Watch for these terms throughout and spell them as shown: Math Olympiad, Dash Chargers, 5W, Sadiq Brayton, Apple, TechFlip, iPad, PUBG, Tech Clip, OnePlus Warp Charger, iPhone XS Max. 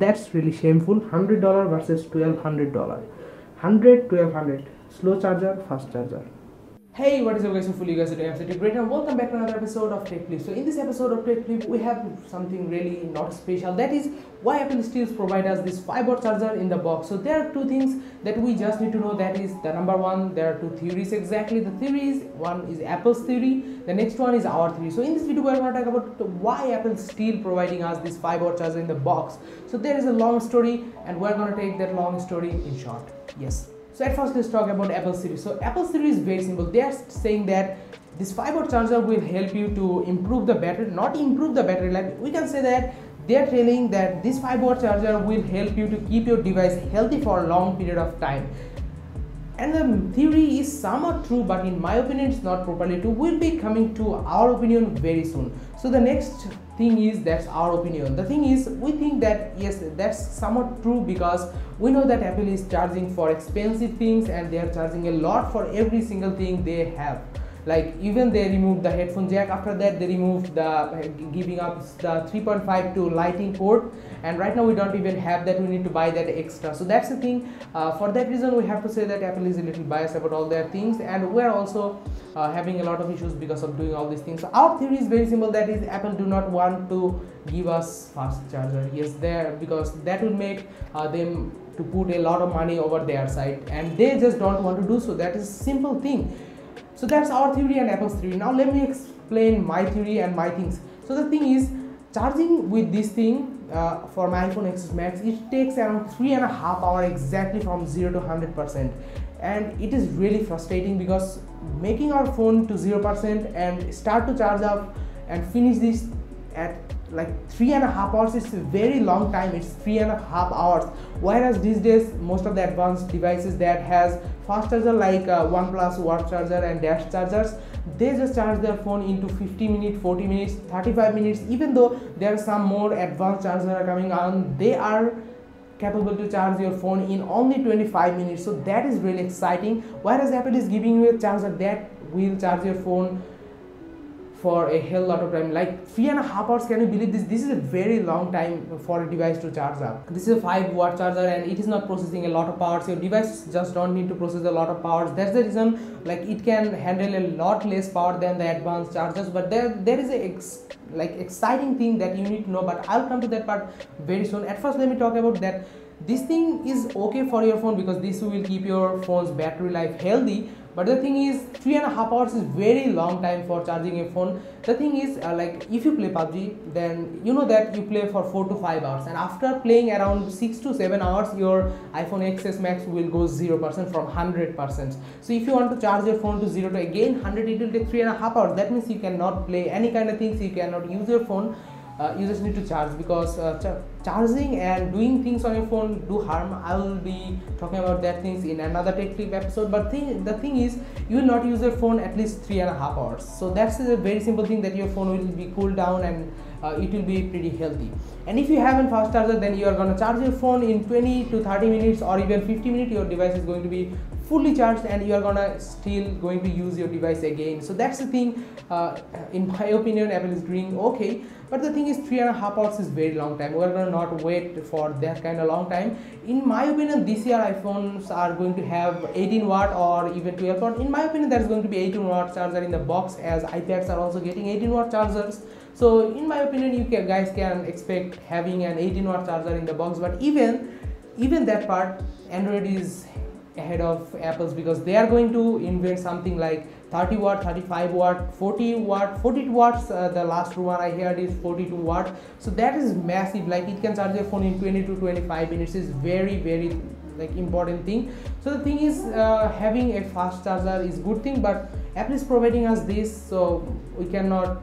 that's really shameful. $100 versus $1,200. 100, 1200. Slow charger, fast charger. Hey, what is up guys, hopefully you guys are doing Sadiq Brayton. Welcome back to another episode of Tech Clip. So in this episode of Tech Clip, we have something really not special. That is why Apple still provides us this 5-watt charger in the box. So there are two things that we just need to know. That is the number one, there are two theories exactly. The theories, one is Apple's theory, the next one is our theory. So in this video, we are going to talk about why Apple still providing us this 5-watt charger in the box. So there is a long story and we are going to take that long story in short. Yes. So at first, let's talk about Apple series. So Apple series is very simple. They are saying that this 5-watt charger will help you to improve the battery, not improve the battery life. We can say that they are telling that this 5-watt charger will help you to keep your device healthy for a long period of time. And the theory is somewhat true, but in my opinion, it's not properly true. We'll be coming to our opinion very soon. So the next thing is, that's our opinion. The thing is, we think that yes, that's somewhat true, because we know that Apple is charging for expensive things and they are charging a lot for every single thing they have. Like even they removed the headphone jack, after that they removed the giving up the 3.5 to lighting port, and right now we don't even have that, we need to buy that extra. So that's the thing. For that reason we have to say that Apple is a little biased about all their things, and we're also having a lot of issues because of doing all these things. So our theory is very simple, that is Apple do not want to give us fast charger, yes, there, because that will make them to put a lot of money over their side, and they just don't want to do so. That is a simple thing. So that's our theory and Apple's theory. Now let me explain my theory and my things. So the thing is, charging with this thing for my iPhone XS Max, it takes around 3.5 hours exactly from 0 to 100%. And it is really frustrating, because making our phone to 0% and start to charge up and finish this at like 3.5 hours, it's a very long time. It's 3.5 hours, whereas these days most of the advanced devices that has fast charger, like OnePlus Warp Charger and Dash Chargers, they just charge their phone into 50 minutes, 40 minutes, 35 minutes. Even though there are some more advanced chargers are coming on, they are capable to charge your phone in only 25 minutes. So that is really exciting, whereas Apple is giving you a charger that will charge your phone for a hell lot of time, like 3.5 hours. Can you believe this? This is a very long time for a device to charge up. This is a 5-watt charger and it is not processing a lot of power. So your device just don't need to process a lot of power. That's the reason, like, it can handle a lot less power than the advanced chargers. But there is a exciting thing that you need to know, but I'll come to that part very soon. At first, let me talk about that. This thing is okay for your phone because this will keep your phone's battery life healthy. But the thing is, 3.5 hours is very long time for charging a phone. The thing is, like if you play PUBG, then you know that you play for 4 to 5 hours, and after playing around 6 to 7 hours, your iPhone XS Max will go 0% from 100%. So if you want to charge your phone to 0 to again 100, it will take 3.5 hours. That means you cannot play any kind of things. You cannot use your phone. You just need to charge, because charging and doing things on your phone do harm. I will be talking about that things in another Tech Clip episode. But the thing is, you will not use your phone at least 3.5 hours. So that's a very simple thing, that your phone will be cooled down and it will be pretty healthy. And if you have a fast charger, then you are going to charge your phone in 20 to 30 minutes or even 50 minutes. Your device is going to be fully charged and you are still going to use your device again. So that's the thing. In my opinion, Apple is doing okay. But the thing is, 3.5 hours is very long time. We're gonna not wait for that kind of long time. In my opinion, this year iPhones are going to have 18-watt or even 12-watt. In my opinion, there's going to be 18-watt charger in the box, as iPads are also getting 18-watt chargers. So in my opinion, you guys can expect having an 18-watt charger in the box. But even that part, Android is ahead of Apple's, because they are going to invent something like 30-watt, 35-watt, 40-watt, 42-watt. The last rumor I heard is 42-watt. So that is massive. Like it can charge your phone in 20 to 25 minutes. It's very, very like important thing. So the thing is, having a fast charger is good thing, but Apple is providing us this, so we cannot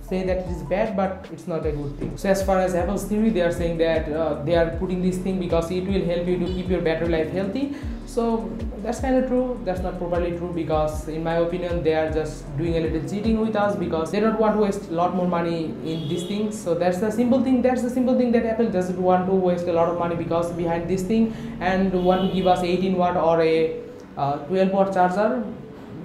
say that it is bad, but it's not a good thing. So as far as Apple's theory, they are saying that they are putting this thing because it will help you to keep your battery life healthy. So that's kind of true. That's not properly true, because in my opinion, they are just doing a little cheating with us, because they don't want to waste a lot more money in these things. So that's the simple thing. That's the simple thing, that Apple doesn't want to waste a lot of money because behind this thing, and want to give us 18-watt or a 12-watt charger.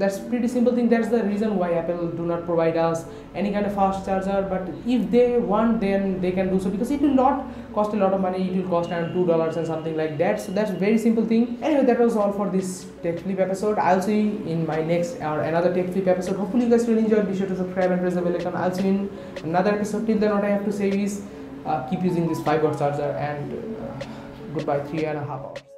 That's pretty simple thing. That's the reason why Apple do not provide us any kind of fast charger, but if they want, then they can do so, because it will not cost a lot of money. It will cost around $2 and something like that. So that's a very simple thing. Anyway, that was all for this TechFlip episode. I'll see you in my next or another TechFlip episode. Hopefully you guys will enjoy. Be sure to subscribe and press the bell icon. I'll see you in another episode. Till then, what I have to say is keep using this 5-watt charger, and goodbye 3.5 hours.